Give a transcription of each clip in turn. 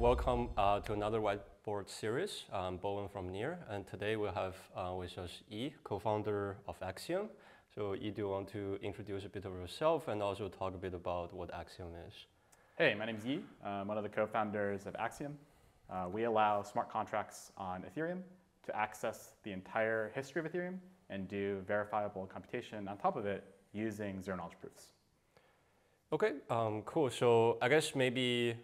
Welcome to another whiteboard series. I'm Bowen from Near, and today we have with us Yi, co-founder of Axiom. So Yi, do you want to introduce a bit of yourself and also talk a bit about what Axiom is? Hey, my name is Yi. I'm one of the co-founders of Axiom. We allow smart contracts on Ethereum to access the entire history of Ethereum and do verifiable computation on top of it using zero-knowledge proofs. Okay, cool. So I guess maybe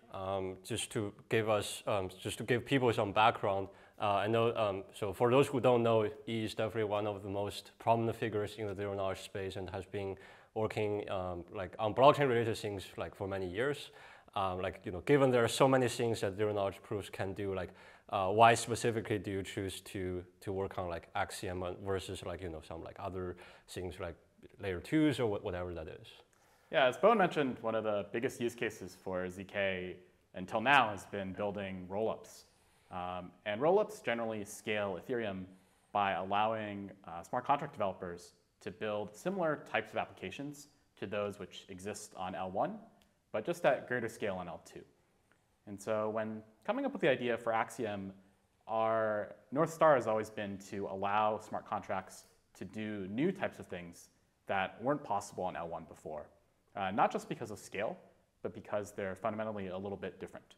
just to give people some background, I know, so for those who don't know, Yi is definitely one of the most prominent figures in the zero-knowledge space and has been working like on blockchain-related things like for many years. Like, you know, given there are so many things that zero-knowledge proofs can do, like why specifically do you choose to work on like Axiom versus like, you know, some like other things like layer twos or whatever that is? Yeah, as Bowen mentioned, one of the biggest use cases for ZK until now has been building rollups. And rollups generally scale Ethereum by allowing smart contract developers to build similar types of applications to those which exist on L1, but just at greater scale on L2. And so when coming up with the idea for Axiom, our North Star has always been to allow smart contracts to do new types of things that weren't possible on L1 before. Not just because of scale, but because they're fundamentally a little bit different.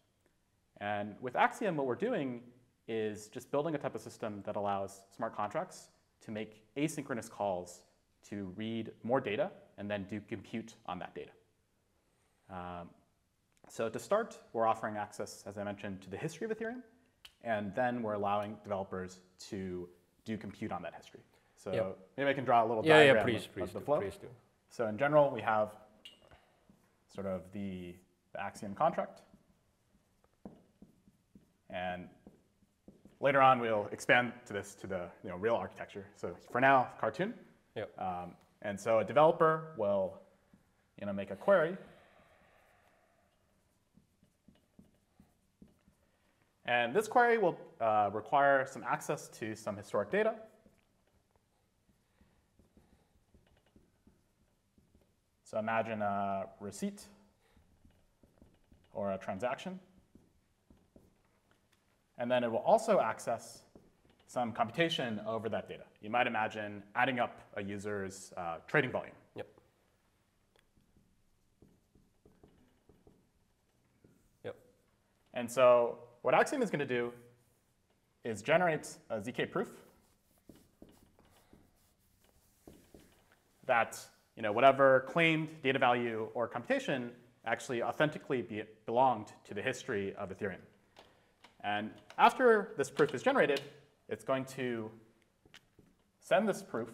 And with Axiom, what we're doing is just building a type of system that allows smart contracts to make asynchronous calls to read more data and then do compute on that data. So to start, we're offering access, as I mentioned, to the history of Ethereum, and then we're allowing developers to do compute on that history. So maybe I can draw a little diagram of the flow. So in general, we have sort of the Axiom contract. And later on, we'll expand to this to the real architecture. So for now, cartoon. Yep. And so a developer will make a query. And this query will require some access to some historic data. So imagine a receipt or a transaction. And then it will also access some computation over that data. You might imagine adding up a user's trading volume. Yep. Yep. And so what Axiom is going to do is generate a ZK proof that whatever claimed data value or computation actually authentically belonged to the history of Ethereum. And after this proof is generated, it's going to send this proof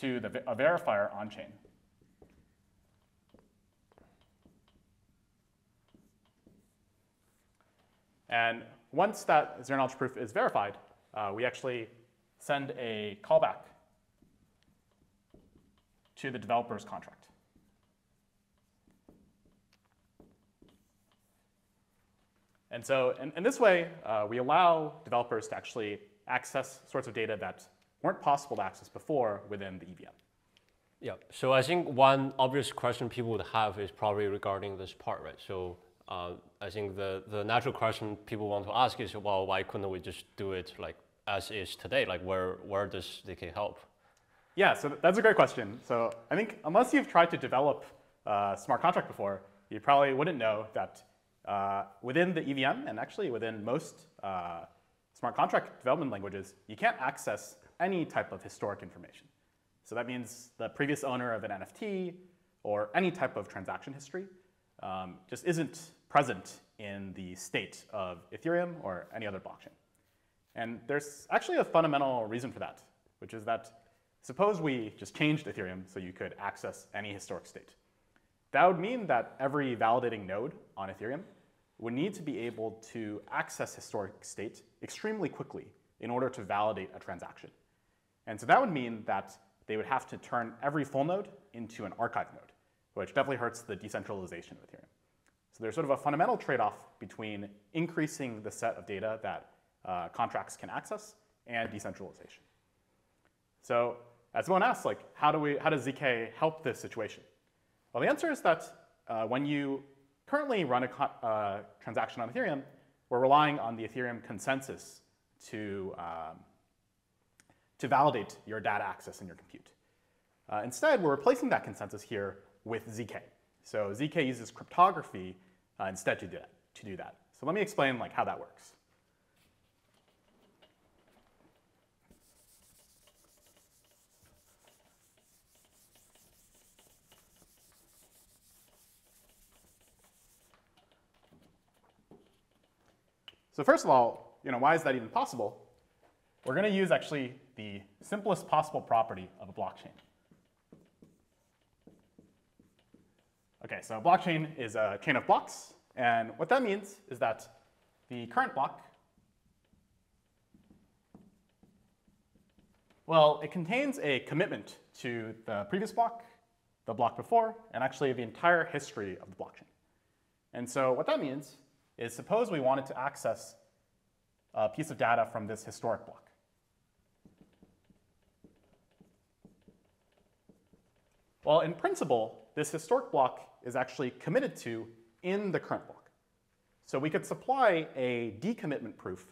to a verifier on chain. And once that zero-knowledge proof is verified, we actually send a callback to the developer's contract. And so in this way, we allow developers to actually access sorts of data that weren't possible to access before within the EVM. Yeah, so I think one obvious question people would have is probably regarding this part, right? So I think the natural question people want to ask is, well, why couldn't we just do it like as is today? Like where does ZK help? Yeah, so that's a great question. So I think unless you've tried to develop a smart contract before, you probably wouldn't know that within the EVM and actually within most smart contract development languages, you can't access any type of historic information. So that means the previous owner of an NFT or any type of transaction history just isn't present in the state of Ethereum or any other blockchain. And there's actually a fundamental reason for that, which is that suppose we just changed Ethereum so you could access any historic state. That would mean that every validating node on Ethereum would need to be able to access historic state extremely quickly in order to validate a transaction. And so that would mean that they would have to turn every full node into an archive node, which definitely hurts the decentralization of Ethereum. So there's sort of a fundamental trade-off between increasing the set of data that contracts can access and decentralization. So as someone asks, like, how does ZK help this situation? Well, the answer is that when you currently run a transaction on Ethereum, we're relying on the Ethereum consensus to validate your data access and your compute. Instead, we're replacing that consensus here with ZK. So ZK uses cryptography instead to do that. So let me explain how that works. So first of all, why is that even possible? We're going to use actually the simplest possible property of a blockchain. Okay, so a blockchain is a chain of blocks, and what that means is that the current block, well, it contains a commitment to the previous block, the block before, and actually the entire history of the blockchain. And so what that means is suppose we wanted to access a piece of data from this historic block. Well, in principle, this historic block is actually committed to in the current block. So we could supply a decommitment proof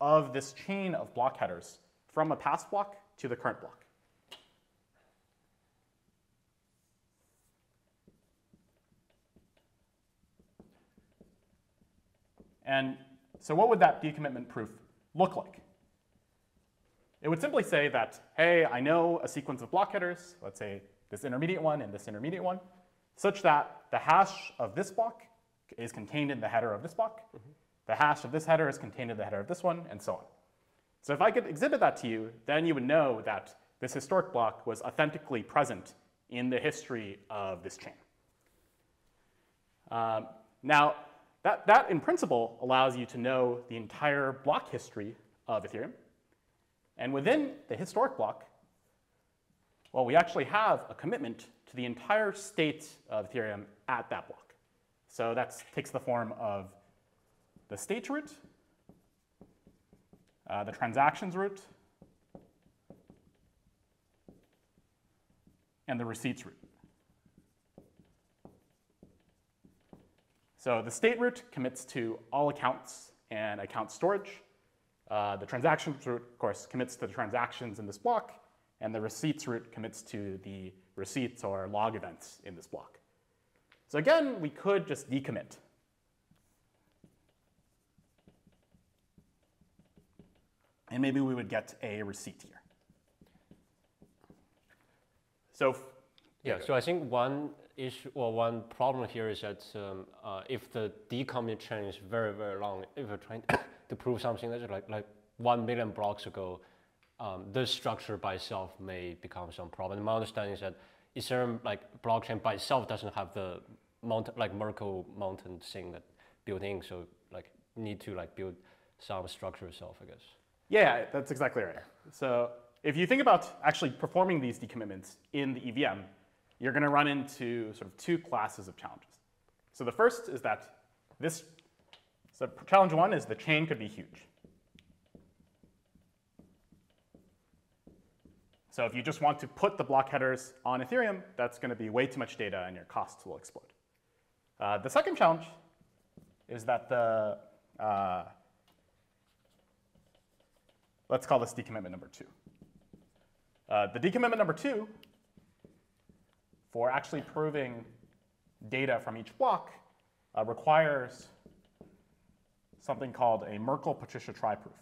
of this chain of block headers from a past block to the current block. And so what would that decommitment proof look like? It would simply say that, hey, I know a sequence of block headers, let's say this intermediate one and this intermediate one, such that the hash of this block is contained in the header of this block, the hash of this header is contained in the header of this one, and so on. So if I could exhibit that to you, then you would know that this historic block was authentically present in the history of this chain. Now, that in principle allows you to know the entire block history of Ethereum. And within the historic block, well, we actually have a commitment to the entire state of Ethereum at that block. So that takes the form of the states root, the transactions root, and the receipts root. So the state root commits to all accounts and account storage. The transactions root, of course, commits to the transactions in this block. And the receipts root commits to the receipts or log events in this block. So again, we could just decommit. And maybe we would get a receipt here. So yeah, so I think one issue or one problem here is that if the decommit chain is very, very long, if you're trying to prove something that's like 1 million blocks ago, this structure by itself may become some problem. My understanding is that Ethereum blockchain by itself doesn't have the Merkle Mountain thing that built in, so need to build some structure itself, I guess. Yeah, that's exactly right. So if you think about actually performing these decommitments in the EVM, you're going to run into sort of two classes of challenges. So the first is that so challenge one is the chain could be huge. So if you just want to put the block headers on Ethereum, that's going to be way too much data and your costs will explode. The second challenge is that the, let's call this decommitment number two. The decommitment number two for actually proving data from each block requires something called a Merkle Patricia trie proof.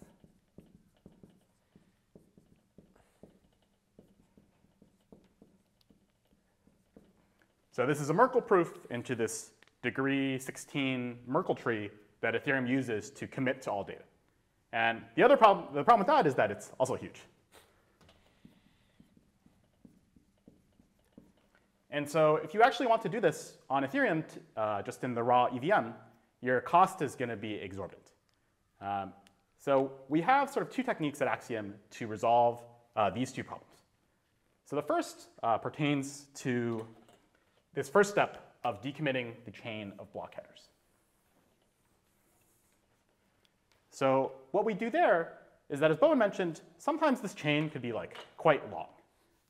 So this is a Merkle proof into this degree 16 Merkle tree that Ethereum uses to commit to all data. And the other problem, the problem with that is that it's also huge. And so if you actually want to do this on Ethereum, just in the raw EVM, your cost is going to be exorbitant. So we have sort of two techniques at Axiom to resolve these two problems. So the first pertains to this first step of decommitting the chain of block headers. So what we do there is that, as Bowen mentioned, sometimes this chain could be quite long.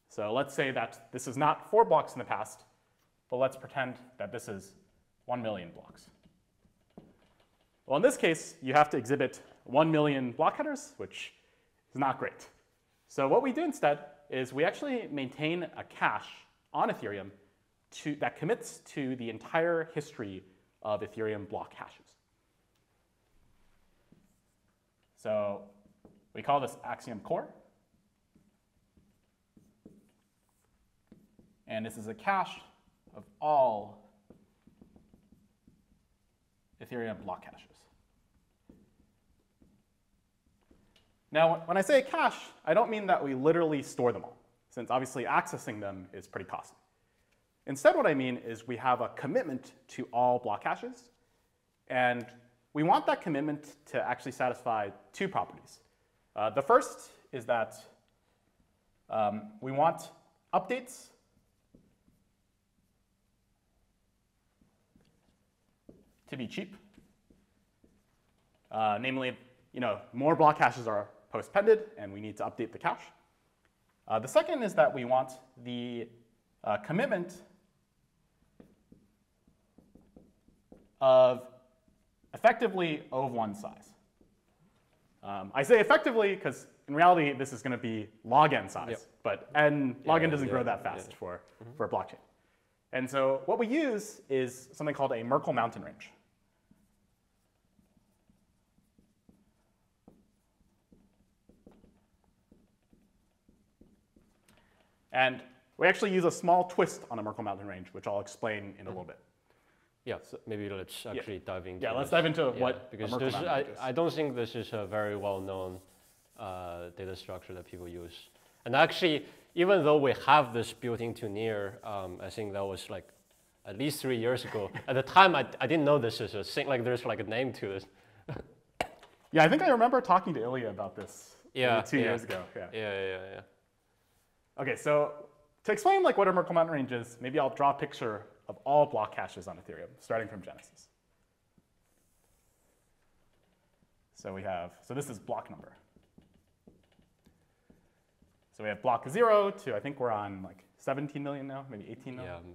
So let's say that this is not 4 blocks in the past, but let's pretend that this is 1,000,000 blocks. Well, in this case, you have to exhibit 1,000,000 block headers, which is not great. So what we do instead is we actually maintain a cache on Ethereum that commits to the entire history of Ethereum block hashes. So we call this Axiom core. And this is a cache of all Ethereum block hashes. Now, when I say cache, I don't mean that we literally store them all, since obviously accessing them is pretty costly. Instead, what I mean is we have a commitment to all block hashes, and we want that commitment to actually satisfy two properties. The first is that we want updates to be cheap. Namely, more block hashes are postpended, and we need to update the cache. The second is that we want the commitment of effectively O of one size. I say effectively because in reality this is going to be log n size, but n log n doesn't grow that fast for a blockchain. And so what we use is something called a Merkle Mountain Range. And we actually use a small twist on a Merkle Mountain Range, which I'll explain in a little bit. Yeah, so maybe let's actually dive into. Yeah, let's dive into what because Merkle Mountain Range is. I don't think this is a very well-known data structure that people use. And actually, even though we have this built into Near, I think that was like at least 3 years ago. At the time, I didn't know this is a thing. Like there's like a name to this. Yeah, I think I remember talking to Ilya about this. Yeah, 2 years ago. Okay, so to explain like what a Merkle Mountain Range is, maybe I'll draw a picture of all block caches on Ethereum, starting from Genesis. So we have, so this is block number. So we have block 0 to, I think we're on like 17 million now, maybe 18 million. Yeah.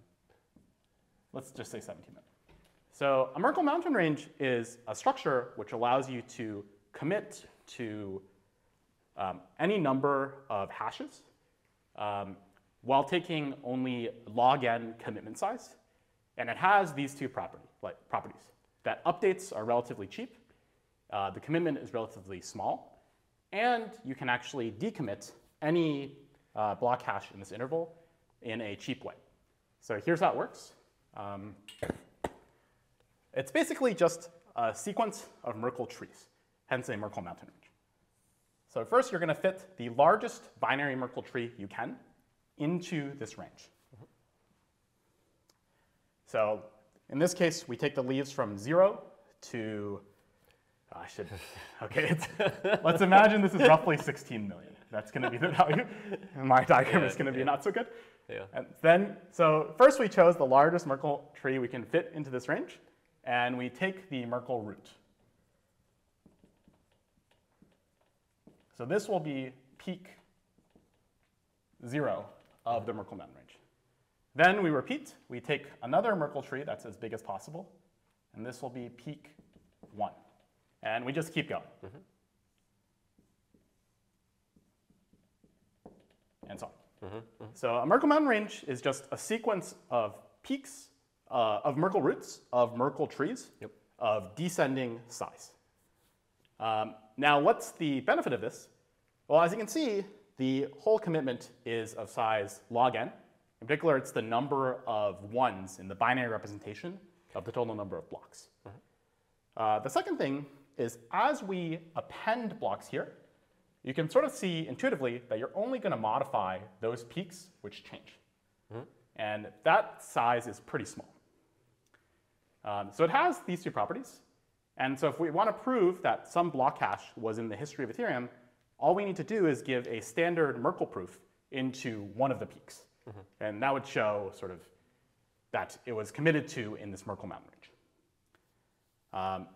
Let's just say 17 million. So a Merkle Mountain Range is a structure which allows you to commit to any number of hashes while taking only log n commitment size. And it has these two properties, that updates are relatively cheap, the commitment is relatively small, and you can actually decommit any block hash in this interval in a cheap way. So here's how it works. It's basically just a sequence of Merkle trees, hence a Merkle Mountain Range. So first, you're going to fit the largest binary Merkle tree you can into this range. So in this case, we take the leaves from 0 to, let's imagine this is roughly 16 million. That's going to be the value. My diagram is going to be not so good. And then, so first we chose the largest Merkle tree we can fit into this range, and we take the Merkle root. So this will be peak 0 of the Merkle Mountain Range. Then we repeat. We take another Merkle tree that's as big as possible, and this will be peak 1. And we just keep going. And so on. So a Merkle Mountain Range is just a sequence of peaks, of Merkle roots, of Merkle trees, of descending size. Now, what's the benefit of this? Well, as you can see, the whole commitment is of size log n. In particular, it's the number of ones in the binary representation of the total number of blocks. The second thing is, as we append blocks here, you can sort of see intuitively that you're only going to modify those peaks which change. And that size is pretty small. So it has these two properties. And so if we want to prove that some block hash was in the history of Ethereum, all we need to do is give a standard Merkle proof into one of the peaks. And that would show sort of that it was committed to in this Merkle Mountain Range.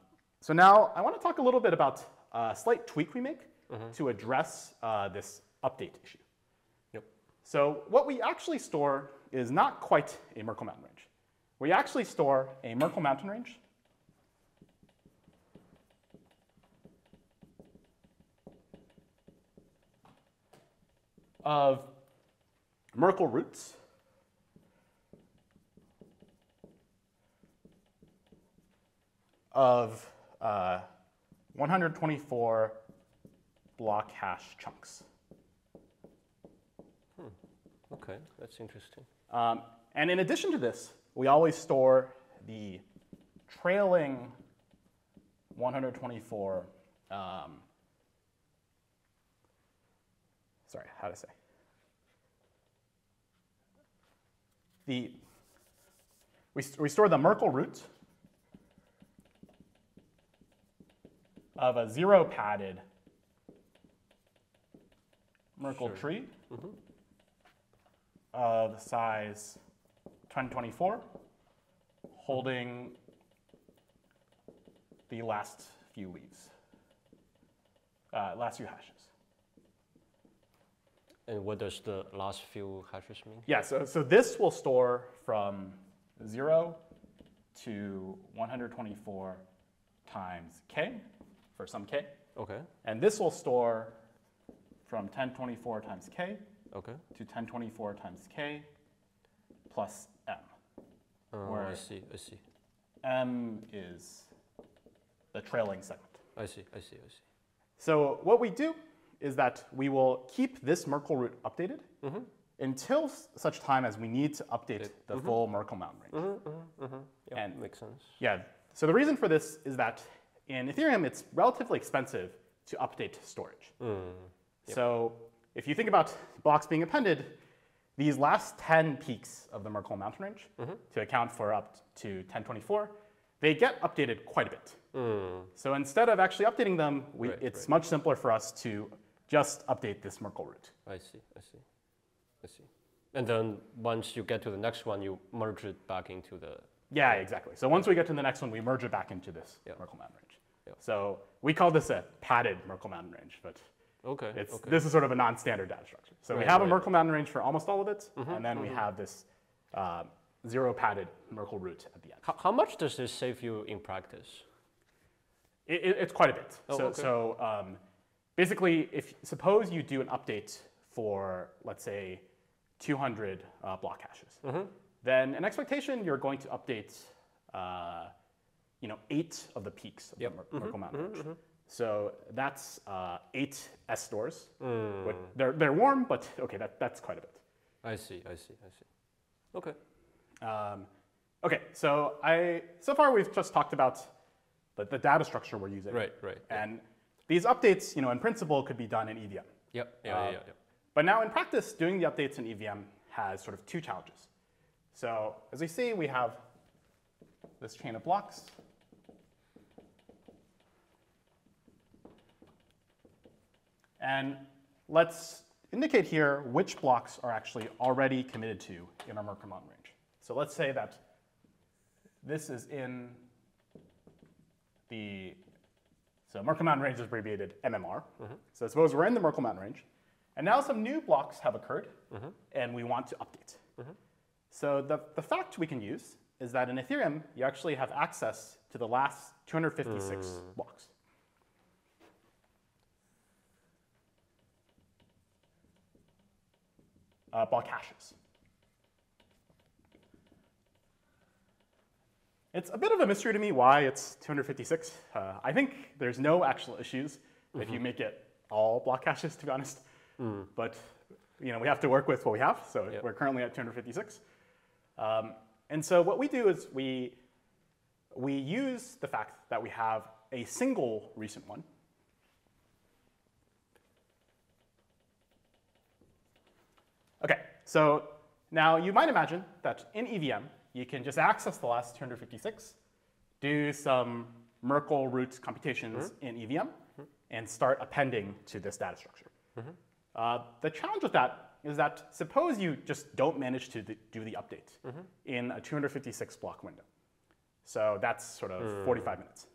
So now I want to talk a little bit about a slight tweak we make to address this update issue. So what we actually store is not quite a Merkle Mountain Range. we actually store a Merkle Mountain Range, of Merkle roots, of 124 block hash chunks. Okay, that's interesting. And in addition to this, we always store the trailing 124. Sorry, how to say the we store the Merkle root of a zero padded Merkle tree of size 1024, holding the last few leaves, last few hashes. And what does the last few hashes mean? Yeah, so this will store from 0 to 124 times k, for some k. Okay. And this will store from 1024 times k to 1024 times k plus m. Oh, I see, I see. M is the trailing segment. I see, I see, I see. So what we do is that we will keep this Merkle root updated until such time as we need to update the full Merkle Mountain Range. Yep, and makes sense. Yeah, so the reason for this is that in Ethereum, it's relatively expensive to update storage. So if you think about blocks being appended, these last 10 peaks of the Merkle Mountain Range, to account for up to 1024, they get updated quite a bit. So instead of actually updating them, it's much simpler for us to just update this Merkle root. I see, I see, I see. And then once you get to the next one, you merge it back into the... Yeah, exactly. So once we get to the next one, we merge it back into this Merkle Mountain Range. So we call this a padded Merkle Mountain Range, but this is sort of a non-standard data structure. So we have a Merkle Mountain Range for almost all of it, and then we have this zero padded Merkle root at the end. How much does this save you in practice? It's quite a bit. So basically, suppose you do an update for, let's say, 200 block hashes, then an expectation you're going to update, 8 of the peaks of the Merkle Mountain Range. So that's 8 S stores. They're warm, but okay, that's quite a bit. I see, I see, I see. Okay. Okay, so so far we've just talked about the data structure we're using. And these updates, in principle, could be done in EVM. But now in practice, doing the updates in EVM has sort of two challenges. So as we see, we have this chain of blocks. And let's indicate here which blocks are actually already committed to in our Merkle Mountain Range. So let's say that this is in the, so Merkle Mountain Range is abbreviated MMR. So suppose we're in the Merkle Mountain Range, and now some new blocks have occurred, and we want to update. So the fact we can use is that in Ethereum, you actually have access to the last 256 blocks. Block hashes. It's a bit of a mystery to me why it's 256. I think there's no actual issues if you make it all block hashes, to be honest. But we have to work with what we have, so we're currently at 256. And so what we do is we use the fact that we have a single recent one . Okay, so now you might imagine that in EVM, you can just access the last 256, do some Merkle root computations in EVM, and start appending to this data structure. The challenge with that is that suppose you just don't manage to do the update in a 256 block window. So that's sort of 45 minutes.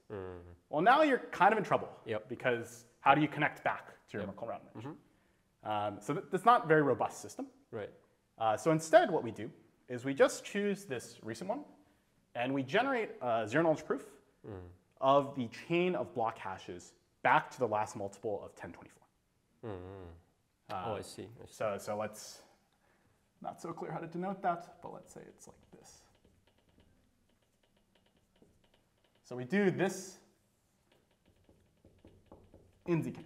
Well, now you're kind of in trouble because how do you connect back to your Merkle Mountain Range? So that's not a very robust system. So instead what we do is we just choose this recent one And we generate a zero-knowledge proof of the chain of block hashes back to the last multiple of 1024. Oh, I see. So let's, not so clear how to denote that, but let's say it's like this. So we do this in ZK.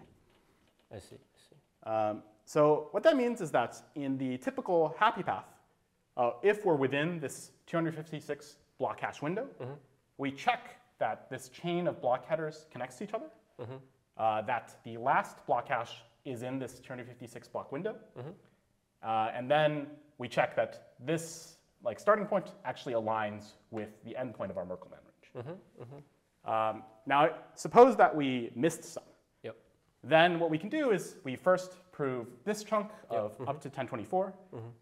I see. So what that means is that in the typical happy path, if we're within this 256 block hash window, we check that this chain of block headers connects to each other, that the last block hash is in this 256 block window, and then we check that this starting point actually aligns with the end point of our Merkle Mountain range. Now, suppose that we missed some. Then what we can do is we first prove this chunk of up to 1024,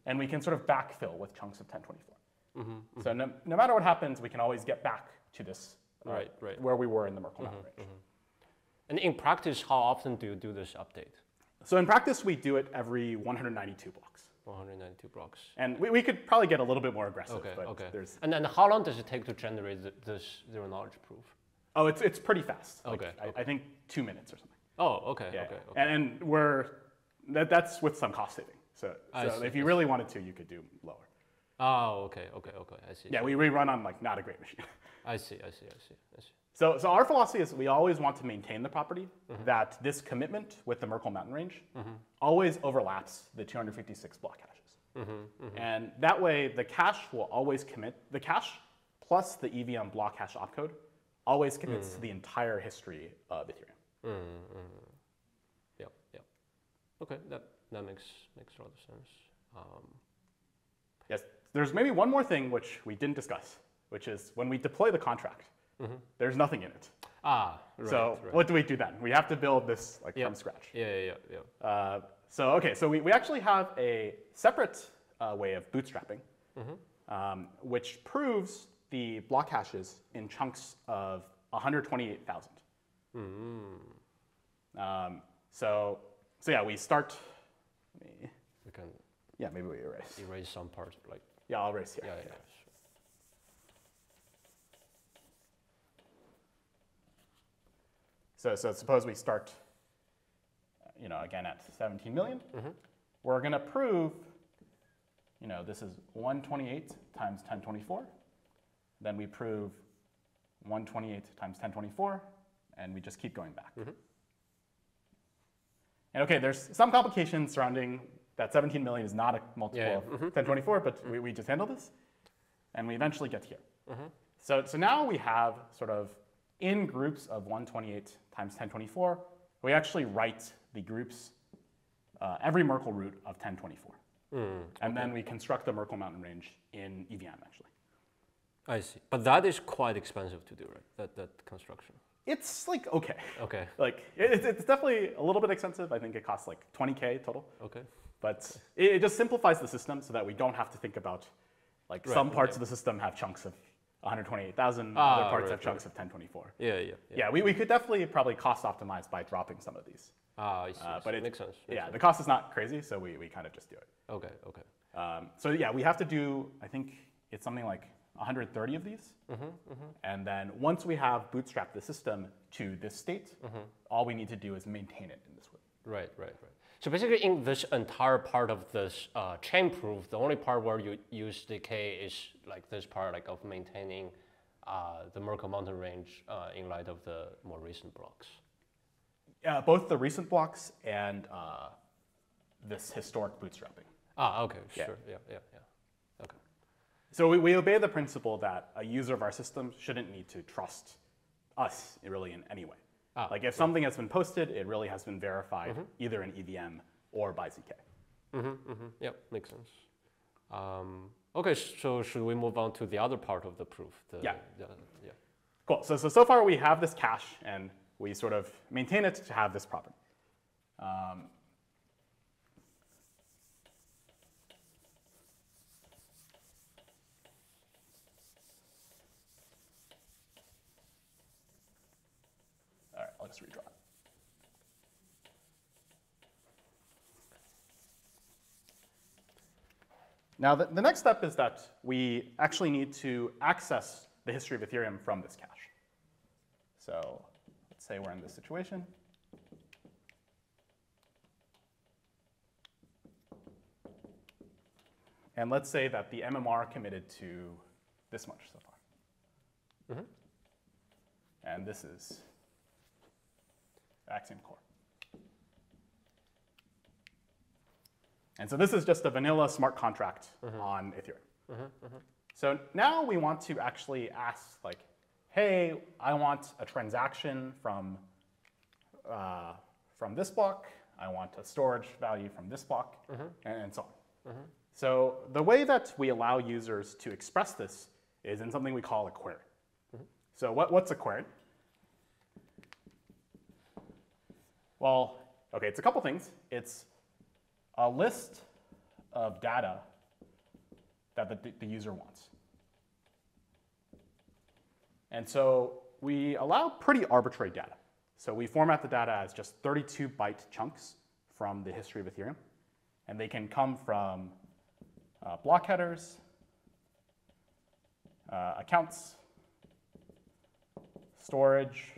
and we can sort of backfill with chunks of 1024. So no matter what happens, we can always get back to this where we were in the Merkle Mountain range. And in practice, how often do you do this update? So in practice, we do it every 192 blocks. 192 blocks. And we could probably get a little bit more aggressive. And then how long does it take to generate this zero-knowledge proof? Oh, it's pretty fast. I think 2 minutes or something. Oh, okay. Yeah, okay. And that's with some cost saving. So if you really wanted to, you could do lower. Oh, okay. I see. Yeah, we run on not a great machine. I see. So our philosophy is we always want to maintain the property that this commitment with the Merkle Mountain range always overlaps the 256 block hashes. And that way the cache will always commit, the cache plus the EVM block hash opcode always commits to the entire history of Ethereum. Yep. Okay, that makes a lot of sense. Yes, there's maybe one more thing which we didn't discuss, which is when we deploy the contract, there's nothing in it. So what do we do then? We have to build this from scratch. So we actually have a separate way of bootstrapping, which proves the block hashes in chunks of 128,000. So yeah, we start. Maybe we erase. Erase some part, I'll erase here. Sure. So suppose we start, again at 17 million. We're gonna prove, this is 128 times 1024. Then we prove 128 times 1024. And we just keep going back. And okay, there's some complications surrounding that 17 million is not a multiple of 1024, but we just handle this. And we eventually get here. So now we have sort of in groups of 128 times 1024, we actually write the groups, every Merkle root of 1024. And then we construct the Merkle Mountain range in EVM, actually. I see. But that is quite expensive to do, right? That construction. It's okay. It's definitely a little bit expensive. I think it costs $20K total. But it just simplifies the system so that we don't have to think about some parts of the system have chunks of 128,000, other parts have chunks of 1024. Yeah, we could definitely probably cost optimize by dropping some of these. I see. But it makes sense. The cost is not crazy, so we kind of just do it. Okay. So yeah, we have to do, I think it's something like 130 of these. And then once we have bootstrapped the system to this state, all we need to do is maintain it in this way. Right. So basically in this entire part of this chain proof, the only part where you use ZK is this part of maintaining the Merkle Mountain range in light of the more recent blocks. Both the recent blocks and this historic bootstrapping. So we obey the principle that a user of our system shouldn't need to trust us really in any way. If something has been posted, it really has been verified either in EVM or by ZK. Makes sense. Okay, so should we move on to the other part of the proof? Cool. So far we have this cache and we sort of maintain it to have this property. Let's redraw it. Now the next step is that we actually need to access the history of Ethereum from this cache. So let's say we're in this situation. And let's say that the MMR committed to this much so far. Mm-hmm. And this is Axiom Core. And so this is just a vanilla smart contract on Ethereum. So now we want to actually ask, like, hey, I want a transaction from this block. I want a storage value from this block, and so on. So the way that we allow users to express this is in something we call a query. So what's a query? Well, OK, it's a couple things. It's a list of data that the user wants. And so we allow pretty arbitrary data. So we format the data as just 32-byte chunks from the history of Ethereum. And they can come from block headers, accounts, storage,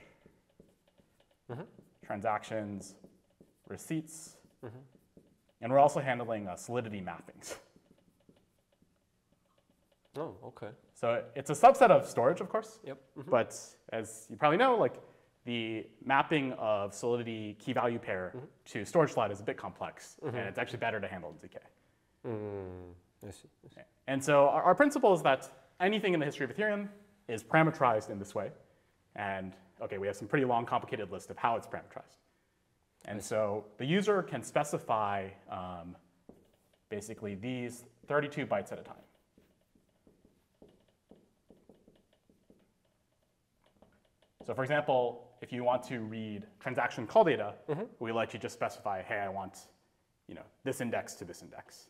transactions, receipts. And we're also handling solidity mappings. Oh, OK. So it's a subset of storage, of course. Yep. But as you probably know, like the mapping of solidity key value pair to storage slot is a bit complex. And it's actually better to handle in ZK. I see. And so our principle is that anything in the history of Ethereum is parameterized in this way. And OK, we have some pretty long, complicated list of how it's parameterized. And so the user can specify basically these 32 bytes at a time. So for example, if you want to read transaction call data, we let you just specify, hey, I want this index to this index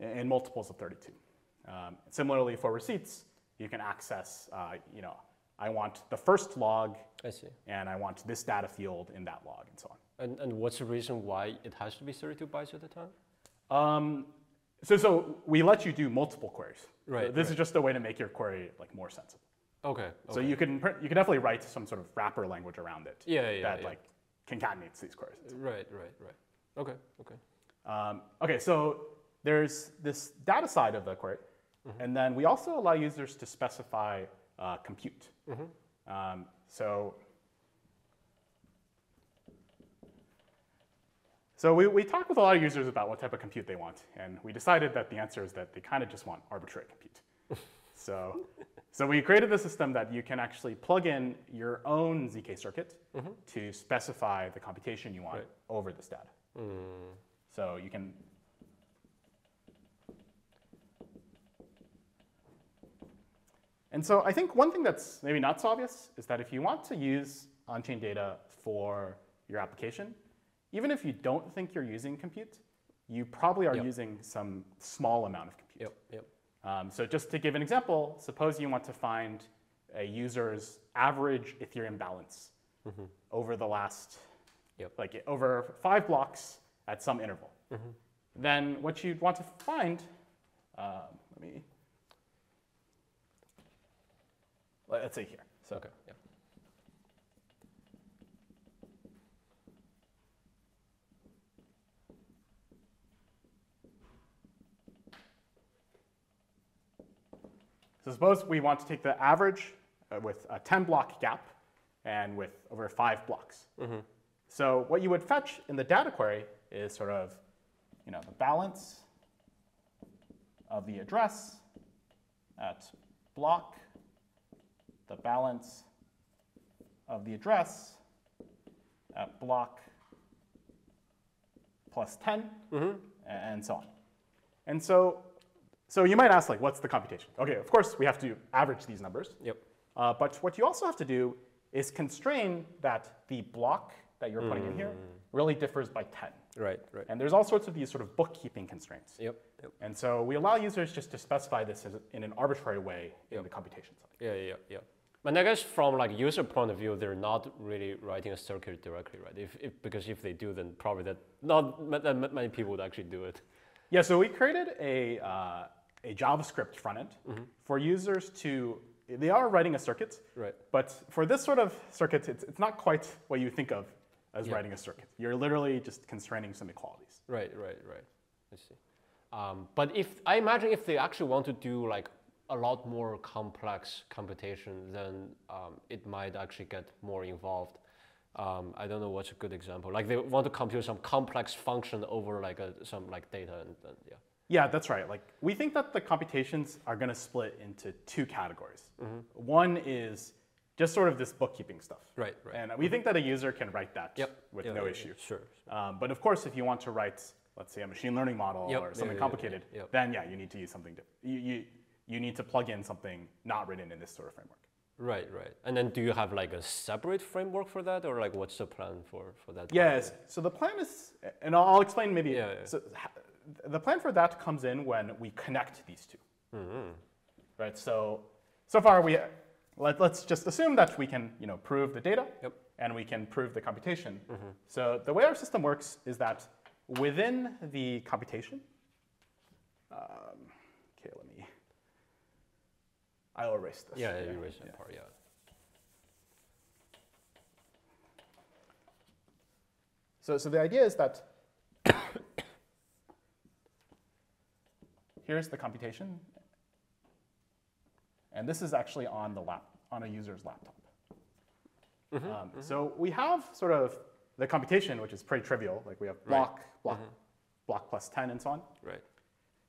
in multiples of 32. Similarly, for receipts, you can access I want the first log, and I want this data field in that log, and so on. And what's the reason why it has to be 32 bytes at a time? So we let you do multiple queries. Right. So this is just a way to make your query like more sensible. Okay. So you can definitely write some sort of wrapper language around it. That like concatenates these queries. Right. Okay. Okay. So there's this data side of the query, and then we also allow users to specify compute. So we talked with a lot of users about what type of compute they want, and we decided that the answer is that they kind of just want arbitrary compute. So we created a system that you can actually plug in your own ZK circuit to specify the computation you want over this data. So you can. And so I think one thing that's maybe not so obvious is that if you want to use on-chain data for your application, even if you don't think you're using compute, you probably are using some small amount of compute. So just to give an example, suppose you want to find a user's average Ethereum balance over the last, like over 5 blocks at some interval. Then what you'd want to find, let's see here. So, so suppose we want to take the average with a 10-block gap and with over 5 blocks. So what you would fetch in the data query is sort of, the balance of the address at block. The balance of the address at block plus 10, and so on. And so you might ask, like, what's the computation? OK, of course, we have to average these numbers. But what you also have to do is constrain that the block that you're putting in here really differs by 10. Right. And there's all sorts of these sort of bookkeeping constraints. And so we allow users just to specify this in an arbitrary way in the computation side. But I guess from like user point of view, they're not really writing a circuit directly, right? Because if they do, then probably not that many people would actually do it. So we created a JavaScript front end for users to they are writing a circuit, right? But for this sort of circuit, it's not quite what you think of as writing a circuit. You're literally just constraining some equalities. Right. I see. But I imagine if they actually want to do like a lot more complex computation, then it might actually get more involved. I don't know what's a good example. Like they want to compute some complex function over like some data, and yeah. Yeah, that's right. Like we think that the computations are going to split into two categories. One is just sort of this bookkeeping stuff. Right. And we think that a user can write that with no issue. Sure. But of course, if you want to write, let's say, a machine learning model or something complicated, then yeah, you need to use something different. You need to plug in something not written in this sort of framework. Right. And then do you have like a separate framework for that, or like what's the plan for that? Yes. So the plan is, and I'll explain maybe. So the plan for that comes in when we connect these two, right? So far we let's just assume that we can prove the data and we can prove the computation. So the way our system works is that within the computation, okay, I'll erase this. Yeah, erase that part. Yeah. So the idea is that. Here's the computation, and this is actually on the on a user's laptop. So we have sort of the computation, which is pretty trivial. Like we have block plus 10 and so on. Right.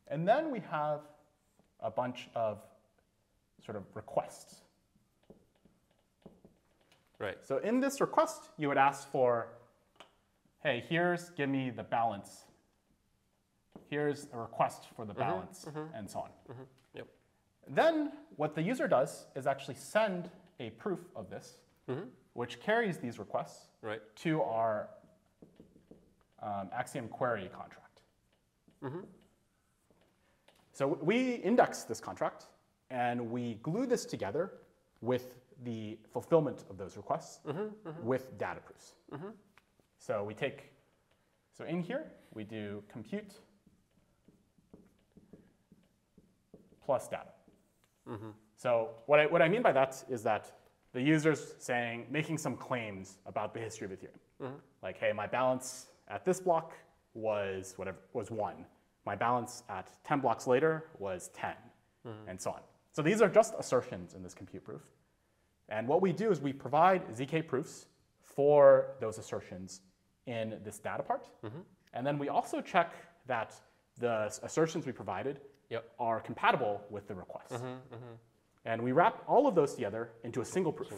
And then we have a bunch of sort of requests. Right. So in this request, you would ask for, hey, give me the balance. Here's a request for the balance, and so on. Then what the user does is actually send a proof of this, which carries these requests to our Axiom query contract. So we index this contract, and we glue this together with the fulfillment of those requests with data proofs. So we take, in here, we do compute plus data. So what I mean by that is that the user's making some claims about the history of Ethereum. Like, hey, my balance at this block was whatever, was 1. My balance at 10 blocks later was 10, and so on. So these are just assertions in this compute proof. And what we do is we provide ZK proofs for those assertions in this data part. And then we also check that the assertions we provided are compatible with the request. And we wrap all of those together into a single proof.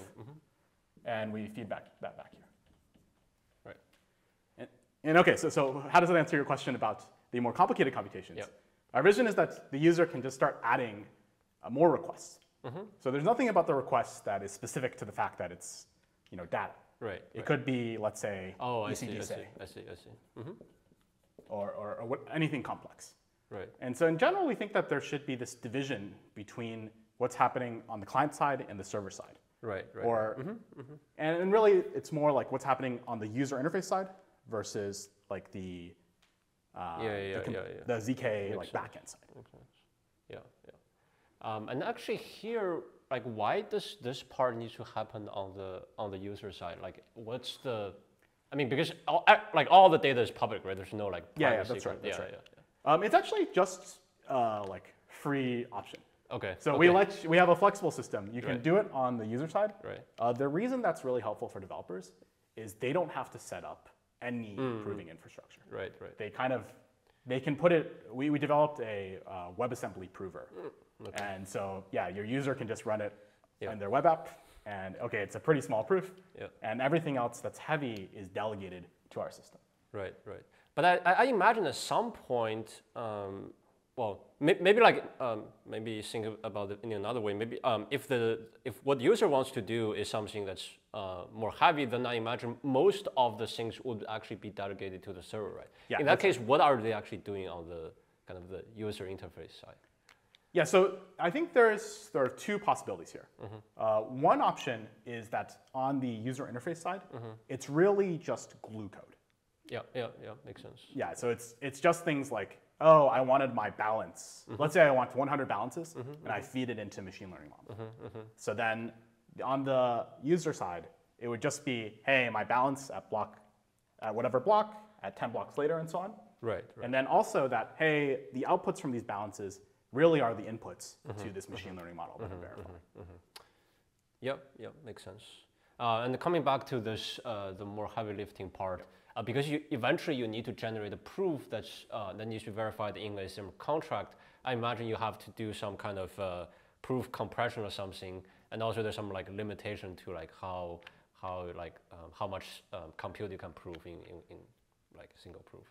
And we feedback that back here. Right. And OK, so how does that answer your question about the more complicated computations? Our vision is that the user can just start adding more requests. So there's nothing about the request that is specific to the fact that it's data. It could be, let's say, ECDSA. I see. Or anything complex. And so in general, we think that there should be this division between what's happening on the client side and the server side. And really, it's more like what's happening on the user interface side versus like the ZK like backend side. And actually here, like, why does this part need to happen on the user side? Like, what's the, because all the data is public, right? There's no like privacy. It's actually just like free option. So we have a flexible system. You can do it on the user side. The reason that's really helpful for developers is they don't have to set up any proving infrastructure. They they can put it. We developed a WebAssembly prover, and so your user can just run it in their web app. And it's a pretty small proof, and everything else that's heavy is delegated to our system. But I imagine at some point, maybe think about it in another way. Maybe if what the user wants to do is something that's more heavy, then I imagine most of the things would actually be delegated to the server, right? In that case, what are they actually doing on the the user interface side? So I think there are two possibilities here. One option is that on the user interface side, it's really just glue code. So it's just things like oh, I wanted my balance. Mm-hmm. Let's say I want 100 balances, mm-hmm, and mm-hmm, I feed it into machine learning model. Mm-hmm, mm-hmm. So then on the user side, it would just be, hey, my balance at block, at whatever block, at 10 blocks later, and so on. Right, right. And then also that, hey, the outputs from these balances really are the inputs mm-hmm, to this machine mm-hmm, learning model that mm-hmm, we're verifying. Mm-hmm, mm-hmm. Yep, yep, makes sense. And coming back to this, the more heavy lifting part, yep, because eventually you need to generate a proof that needs to verify the in-ASIM contract. I imagine you have to do some kind of proof compression or something, and also there's some like limitation to like how much compute you can prove in like single proof.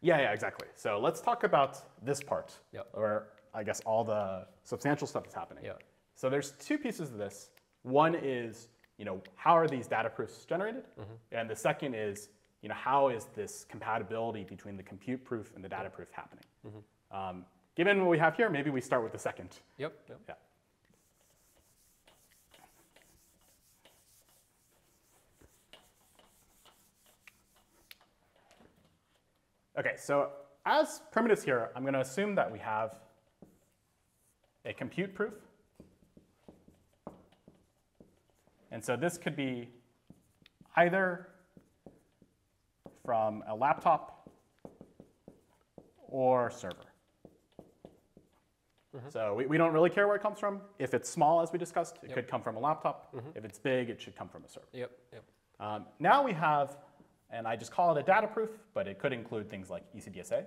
Yeah, yeah, exactly. So let's talk about this part, yep, or I guess all the substantial stuff that's happening. Yep. So there's two pieces of this. One is, you know, how are these data proofs generated, mm-hmm, and the second is, you know, how is this compatibility between the compute proof and the data proof happening? Mm-hmm. Given what we have here, maybe we start with the second. Yep, yep. Yeah. Okay, so as primitives here, I'm going to assume that we have a compute proof. And so this could be either from a laptop or server. Mm-hmm. So we don't really care where it comes from. If it's small, as we discussed, it yep, could come from a laptop. Mm-hmm. If it's big, it should come from a server. Yep, yep. Now we have, and I just call it a data proof, but it could include things like ECDSA.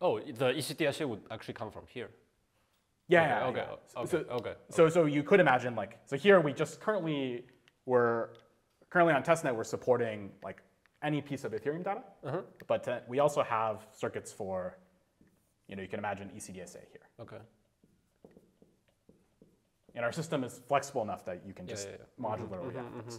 Oh, the ECDSA would actually come from here. Yeah, okay, yeah, okay, yeah. Okay, so, okay. So you could imagine, like, so here we just currently on testnet, we're supporting like any piece of Ethereum data, uh-huh, but we also have circuits for, you know, you can imagine ECDSA here. Okay. And our system is flexible enough that you can just modularly mm-hmm, mm-hmm, mm-hmm.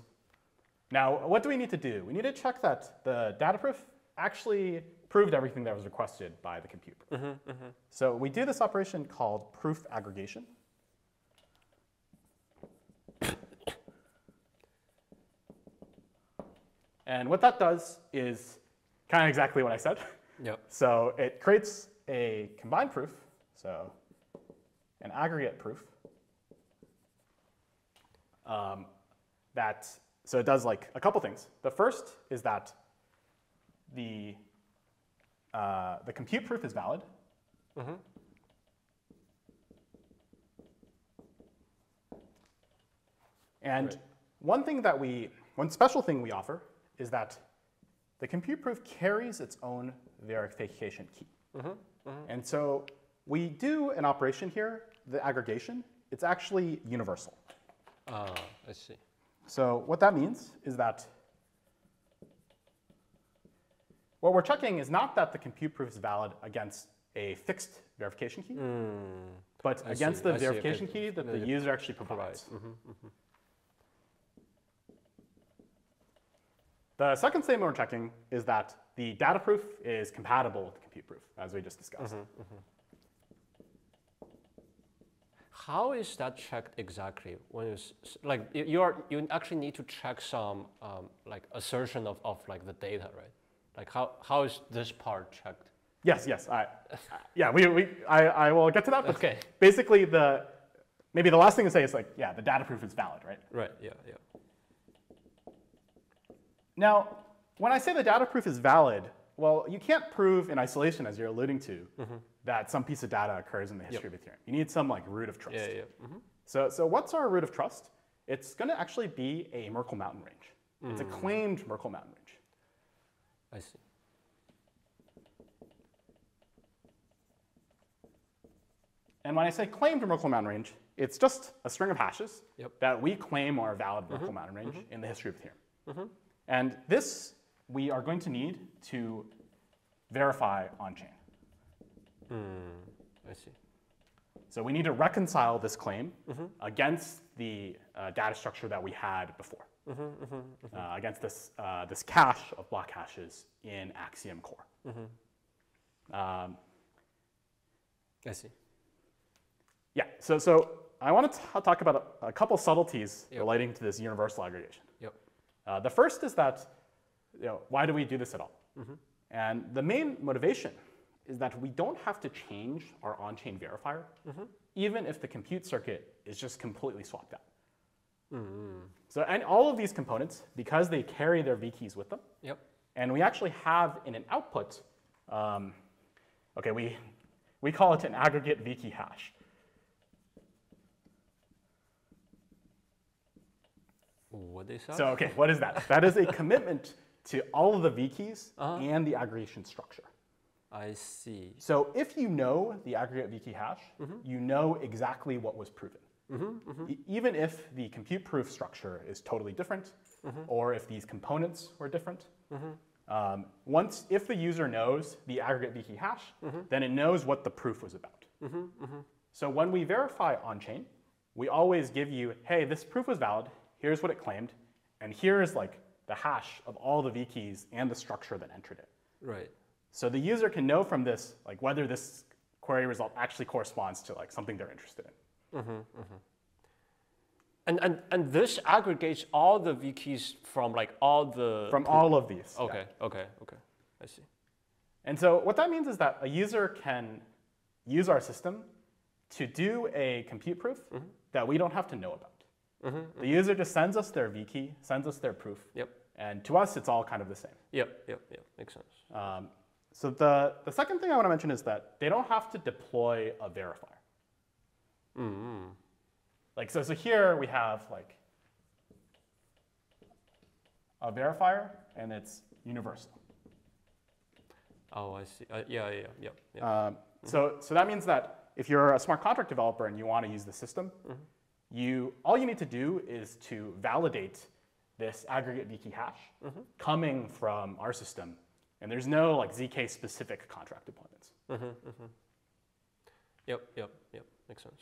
Now, what do we need to do? We need to check that the data proof actually proved everything that was requested by the compute proof. Mm-hmm, mm-hmm. So we do this operation called proof aggregation. And what that does is kind of exactly what I said. Yep. So it creates a combined proof, so an aggregate proof. So it does like a couple things. The first is that the compute proof is valid. Mm-hmm. And right, one special thing we offer is that the compute proof carries its own verification key. Mm-hmm, mm-hmm. And so we do an operation here, the aggregation, it's actually universal. Oh, I see. So what that means is that what we're checking is not that the compute proof is valid against a fixed verification key, but against the verification key that the user actually provides. Mm-hmm, mm-hmm. The second statement we're checking is that the data proof is compatible with the compute proof, as we just discussed. Mm-hmm, mm-hmm. How is that checked exactly? When you actually need to check some like assertion of like the data, right? Like how is this part checked? Yes, yes. I will get to that. But okay. Basically, maybe the last thing to say is like, yeah, the data proof is valid, right? Right. Yeah. Yeah. Now, when I say the data proof is valid, well, you can't prove in isolation, as you're alluding to, mm-hmm, that some piece of data occurs in the history yep, of Ethereum. You need some like root of trust. Yeah, yeah. Mm-hmm. So what's our root of trust? It's going to actually be a Merkle Mountain Range. Mm. It's a claimed Merkle Mountain Range. I see. And when I say claimed Merkle Mountain Range, it's just a string of hashes yep, that we claim are a valid Merkle mm-hmm, Mountain Range mm-hmm, in the history of Ethereum. Mm-hmm. And this we are going to need to verify on-chain. I see. So we need to reconcile this claim mm-hmm, against the data structure that we had before, mm-hmm, mm-hmm, mm-hmm, against this cache of block hashes in Axiom core. Mm-hmm. I see. Yeah. So I want to talk about a couple subtleties yep, relating to this universal aggregation. Yep. The first is that, you know, why do we do this at all? Mm-hmm. And the main motivation is that we don't have to change our on-chain verifier, even if the compute circuit is just completely swapped out. So, and all of these components, because they carry their V-keys with them, and we actually have in an output, we call it an aggregate V-key hash. What is that? So, okay, what is that? That is a commitment to all of the V-keys and the aggregation structure. I see. So if you know the aggregate V-key hash, you know exactly what was proven. Even if the compute proof structure is totally different, or if these components were different, if the user knows the aggregate V-key hash, then it knows what the proof was about. So when we verify on-chain, we always give you, hey, this proof was valid, here's what it claimed, and here's like the hash of all the V-keys and the structure that entered it. Right. So the user can know from this, like, whether this query result actually corresponds to like something they're interested in. And this aggregates all the V keys from like all the all of these. Okay, I see. And so what that means is that a user can use our system to do a compute proof that we don't have to know about. The user just sends us their V key, sends us their proof. And to us, it's all kind of the same. Makes sense. So the second thing I want to mention is that they don't have to deploy a verifier. Like, so here we have like a verifier, and it's universal. Oh, I see. So that means that if you're a smart contract developer and you want to use the system, all you need to do is to validate this aggregate V-key hash coming from our system. And there's no like ZK specific contract deployments. Makes sense.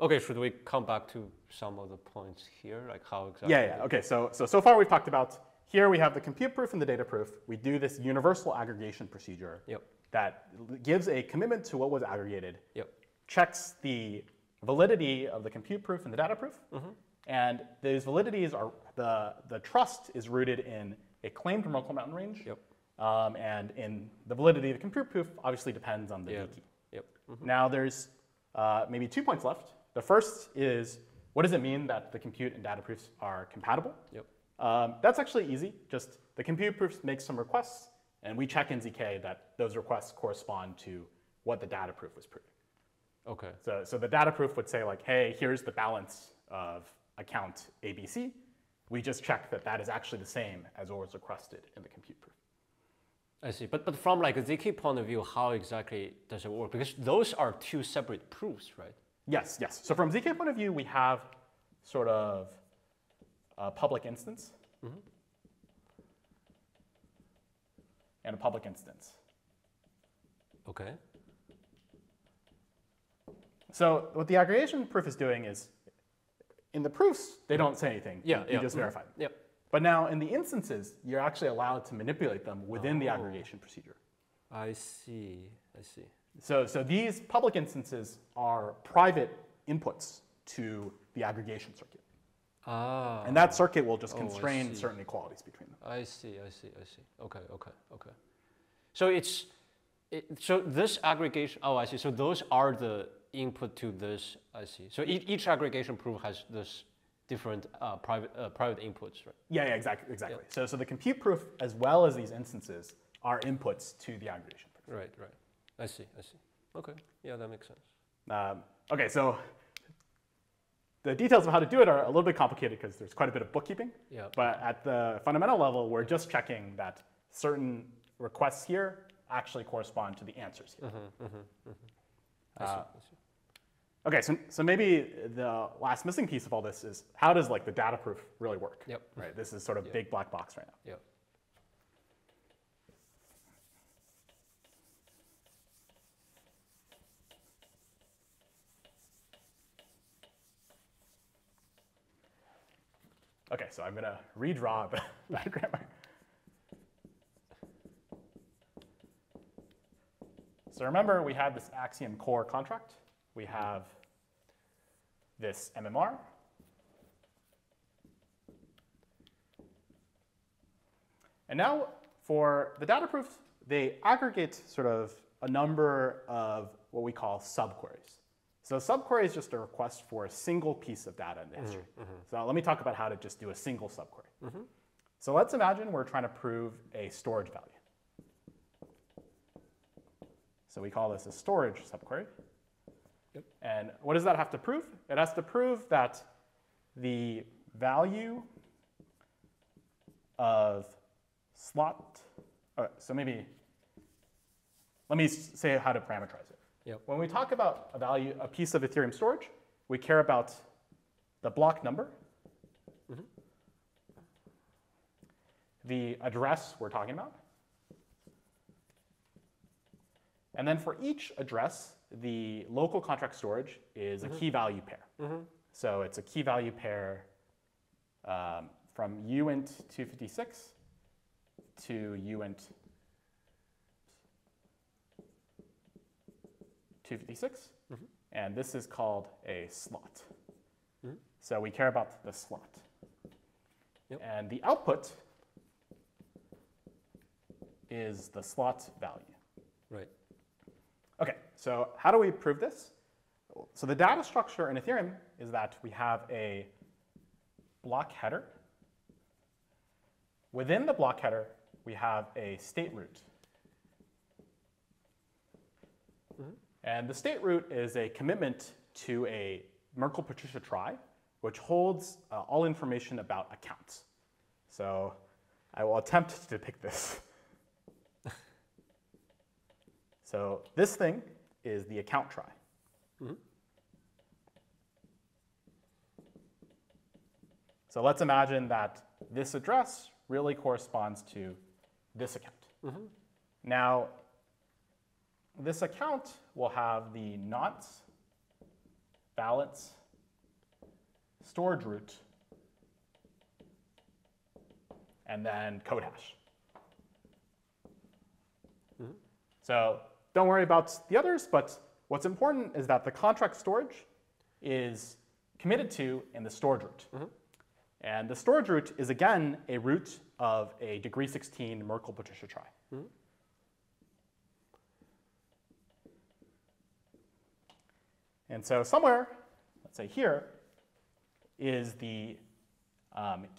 Okay, should we come back to some of the points here, like how exactly? Okay, so far we've talked about here we have the compute proof and the data proof. We do this universal aggregation procedure that gives a commitment to what was aggregated. Checks the validity of the compute proof and the data proof, and those validities are the trust is rooted in a claimed Merkle Mountain Range, and in the validity of the compute proof obviously depends on the V-key. Now there's maybe 2 points left. The first is, what does it mean that the compute and data proofs are compatible? That's actually easy. Just the compute proofs make some requests, and we check in ZK that those requests correspond to what the data proof was proving. So the data proof would say like, hey, here's the balance of account ABC. We just check that that is actually the same as what was requested in the compute proof. I see. But from like a ZK point of view, how exactly does it work? Because those are two separate proofs, right? Yes. So from ZK point of view, we have sort of a public instance and a public instance. So what the aggregation proof is doing is, in the proofs, they don't say anything. You just verify them. But now in the instances, you're actually allowed to manipulate them within the aggregation procedure. I see. So these public instances are private inputs to the aggregation circuit. And that circuit will just constrain certain equalities between them. I see. Okay. So so this aggregation, so those are the input to this, So each aggregation proof has this different private inputs, right? Yeah, exactly. So the compute proof as well as these instances are inputs to the aggregation proof. Right. I see. Okay, that makes sense. So the details of how to do it are a little bit complicated because there's quite a bit of bookkeeping. But at the fundamental level, we're just checking that certain requests here actually correspond to the answers here. I see. Okay, so maybe the last missing piece of all this is, how does like the data proof really work? Right, this is sort of big black box right now. Okay, so I'm gonna redraw the diagram. So remember, we had this Axiom core contract. We have this MMR. And now For the data proofs, they aggregate sort of a number of what we call subqueries. So subquery is just a request for a single piece of data in the history. So let me talk about how to just do a single subquery. So let's imagine we're trying to prove a storage value. So we call this a storage subquery. And what does that have to prove? It has to prove that the value of slot, so maybe, let me say how to parameterize it. When we talk about a value, a piece of Ethereum storage, we care about the block number, the address we're talking about, and then for each address, the local contract storage is a key value pair. So it's a key value pair from uint 256 to uint 256. And this is called a slot. So we care about the slot. And the output is the slot value. OK, so how do we prove this? So the data structure in Ethereum is that we have a block header. Within the block header, we have a state root. And the state root is a commitment to a Merkle Patricia trie, which holds all information about accounts. So I will attempt to depict this. So this thing is the account trie. So let's imagine that this address really corresponds to this account. Now, this account will have the nonce balance storage root and then code hash. So don't worry about the others, but what's important is that the contract storage is committed to in the storage root. And the storage root is, again, a root of a degree 16 Merkle Patricia trie. And so somewhere, let's say here, is the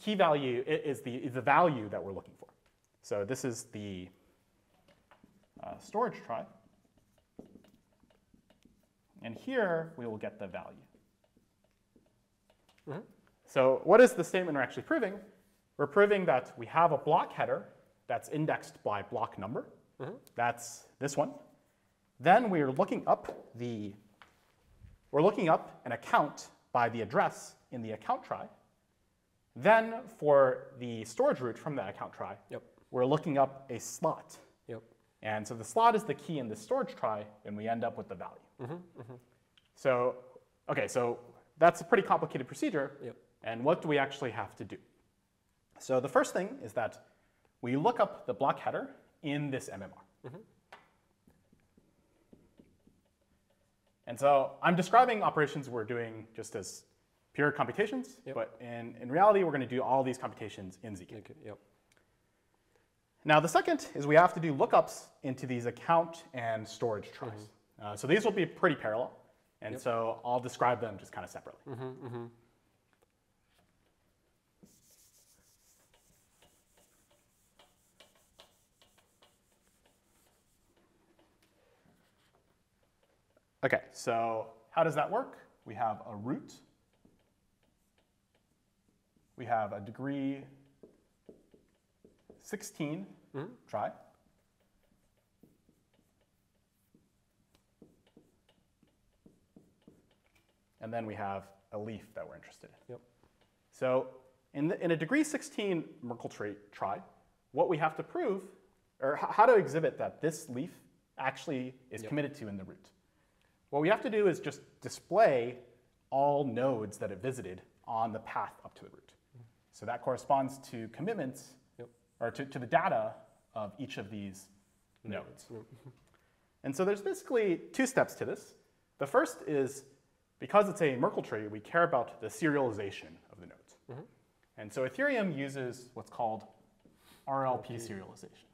key value, is the value that we're looking for. So this is the storage trie. And here, we will get the value. So what is the statement we're actually proving? We're proving that we have a block header that's indexed by block number. That's this one. Then we are looking up the, we're looking up an account by the address in the account trie. Then for the storage root from that account trie, we're looking up a slot. And so the slot is the key in the storage trie, and we end up with the value. So, OK, so that's a pretty complicated procedure. And what do we actually have to do? So the first thing is that we look up the block header in this MMR. And so I'm describing operations we're doing just as pure computations. But in reality, we're going to do all these computations in ZK. Now, the second is we have to do lookups into these account and storage tries. So these will be pretty parallel. And so I'll describe them just kind of separately. OK, so how does that work? We have a root. We have a degree 16 trie. And then we have a leaf that we're interested in. So in a degree 16 Merkle trie, what we have to prove, or how to exhibit that this leaf actually is committed to in the root. What we have to do is just display all nodes that it visited on the path up to the root. So that corresponds to commitments, or to the data of each of these nodes. And so there's basically two steps to this. The first is, because it's a Merkle tree, we care about the serialization of the nodes. And so Ethereum uses what's called RLP serialization.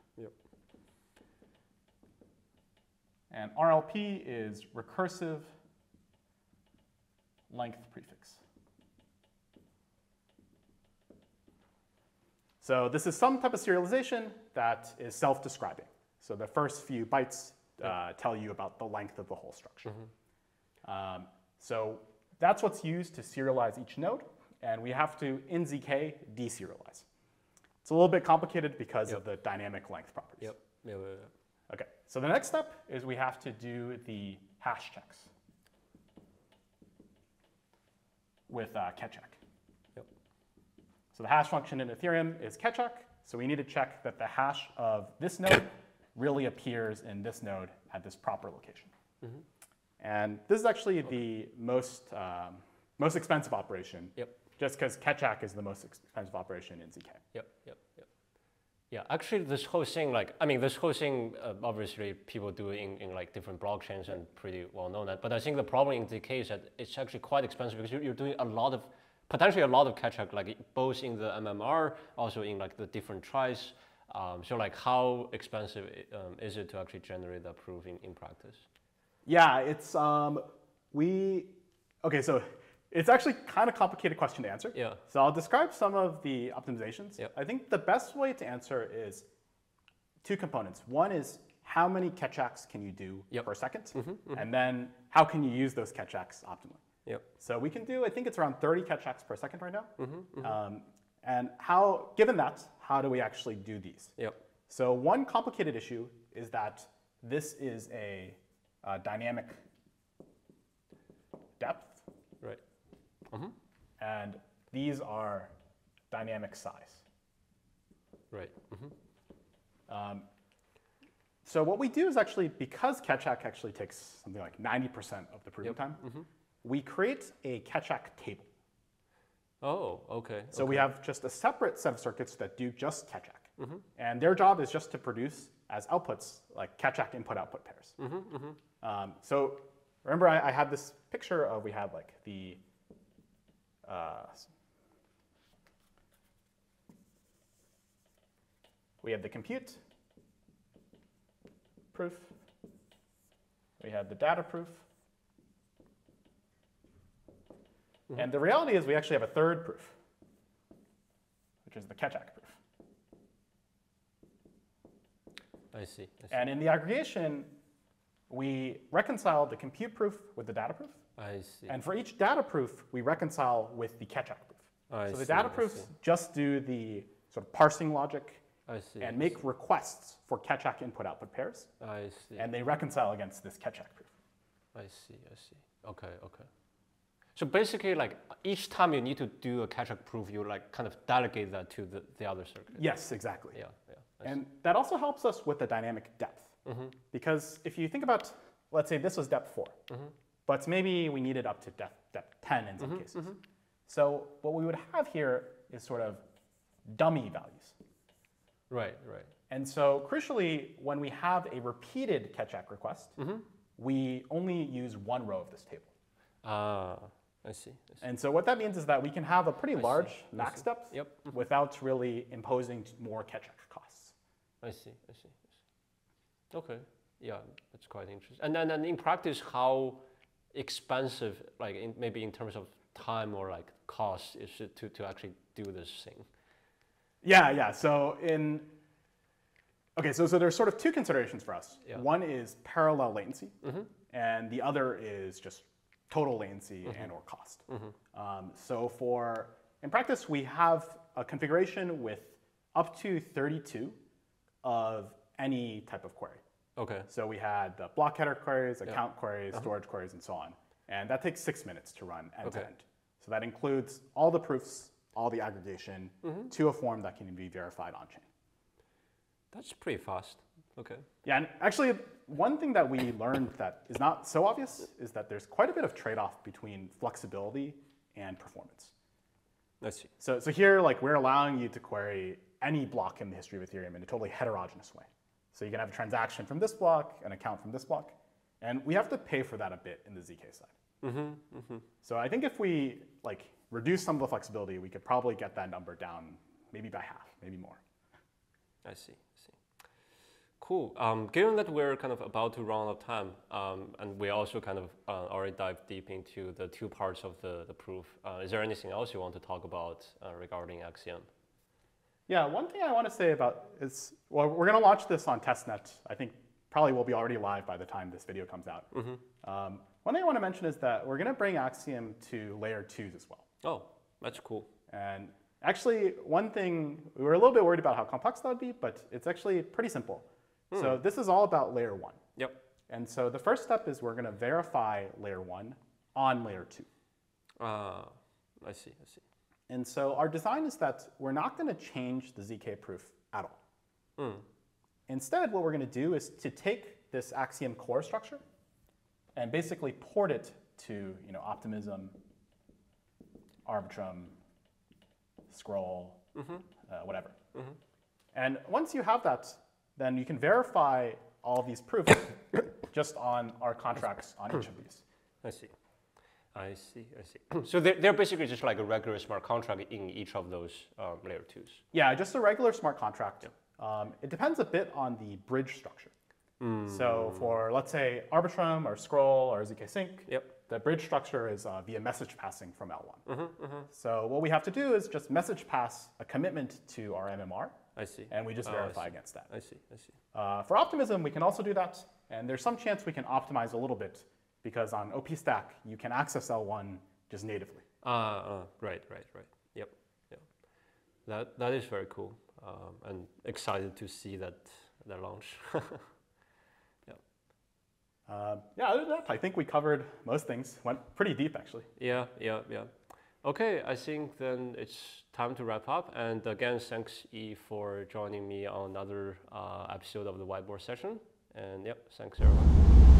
And RLP is recursive length prefix. So this is some type of serialization that is self-describing. So the first few bytes tell you about the length of the whole structure. Mm-hmm. So that's what's used to serialize each node. And we have to, in ZK, deserialize. It's a little bit complicated because of the dynamic length properties. Okay, so the next step is we have to do the hash checks with Keccak. So the hash function in Ethereum is Keccak. So we need to check that the hash of this node really appears in this node at this proper location. Mm-hmm. And this is actually the most expensive operation. Just because Keccak is the most expensive operation in ZK. Yeah, actually this whole thing, obviously people do in like different blockchains and pretty well known that. But I think the problem in ZK is that it's actually quite expensive because you're doing a lot of, potentially a lot of Keccak, like both in the MMR, also in like the different tries. So like how expensive is it to actually generate that proof in practice? Yeah, it's, okay, so it's actually kind of complicated question to answer. So I'll describe some of the optimizations. I think the best way to answer is two components. One is how many Keccaks can you do per second? And then how can you use those Keccaks optimally? So we can do, I think it's around 30 Keccaks per second right now. And how, given that, how do we actually do these? So one complicated issue is that this is a dynamic depth. And these are dynamic size. So what we do is actually, because Keccak actually takes something like 90% of the proving time, we create a Keccak table. So we have just a separate set of circuits that do just Keccak. And their job is just to produce as outputs, like Keccak input-output pairs. So remember I had this picture of, we had like the, we have the compute proof, we have the data proof, and the reality is we actually have a third proof, which is the Keccak proof. I see. And in the aggregation, we reconcile the compute proof with the data proof. And for each data proof, we reconcile with the Keccak proof. So the data proofs just do the sort of parsing logic and make requests for Keccak input-output pairs. And they reconcile against this Keccak proof. So basically, like each time you need to do a Keccak proof, you like kind of delegate that to the other circuit. And that also helps us with the dynamic depth. Because if you think about, let's say this was depth 4, but maybe we needed up to depth 10 in some cases. So what we would have here is sort of dummy values. And so crucially, when we have a repeated Keccak request, we only use one row of this table. And so what that means is that we can have a pretty large max depth without really imposing more Keccak costs. Okay, yeah, that's quite interesting. And then in practice, how expensive, like maybe in terms of time or like cost, is it to actually do this thing? So in, so there's sort of two considerations for us. One is parallel latency, and the other is just total latency and or cost. So for, in practice, we have a configuration with up to 32 of any type of query. So we had the block header queries, account queries, storage queries, and so on. And that takes 6 minutes to run end to end. So that includes all the proofs, all the aggregation to a form that can be verified on chain. That's pretty fast. Yeah, and actually one thing that we learned that is not so obvious is that there's quite a bit of trade-off between flexibility and performance. So here, like, we're allowing you to query any block in the history of Ethereum in a totally heterogeneous way. So you can have a transaction from this block, an account from this block, and we have to pay for that a bit in the ZK side. So I think if we like reduce some of the flexibility, we could probably get that number down maybe by half, maybe more. Cool. Given that we're kind of about to run out of time, and we also kind of already dive deep into the two parts of the proof, is there anything else you want to talk about regarding Axiom? Yeah, one thing I want to say about is, well, we're going to launch this on testnet. I think probably we'll be already live by the time this video comes out. Mm-hmm. One thing I want to mention is that we're going to bring Axiom to layer 2s as well. Oh, that's cool. And actually, one thing, we were a little bit worried about how complex that would be, but it's actually pretty simple. Hmm. So this is all about layer 1. Yep. And so the first step is we're going to verify layer 1 on layer 2. I see, I see. And so our design is that we're not going to change the ZK proof at all. Mm. Instead, what we're going to do is to take this Axiom core structure and basically port it to, you know, Optimism, Arbitrum, Scroll, mm-hmm. Whatever. Mm-hmm. And once you have that, then you can verify all these proofs just on our contracts on each of these. I see. I see, I see. So they're basically just like a regular smart contract in each of those layer 2s. Yeah, just a regular smart contract. Yeah. It depends a bit on the bridge structure. Mm. So for, let's say, Arbitrum or Scroll or ZK Sync, yep. The bridge structure is via message passing from L1. Mm-hmm, mm-hmm. So what we have to do is just message pass a commitment to our MMR. I see. And we just verify against that. I see, I see. For Optimism, we can also do that. And there's some chance we can optimize a little bit, because on OP stack, you can access L1 just natively. Right, right, right. Yep, yep. That is very cool. And excited to see that launch. Yep. Yeah, other than that, I think we covered most things. Went pretty deep, actually. Yeah, yeah, yeah. OK, I think then it's time to wrap up. And again, thanks, Yi, for joining me on another episode of the Whiteboard session. And yep, thanks, everyone.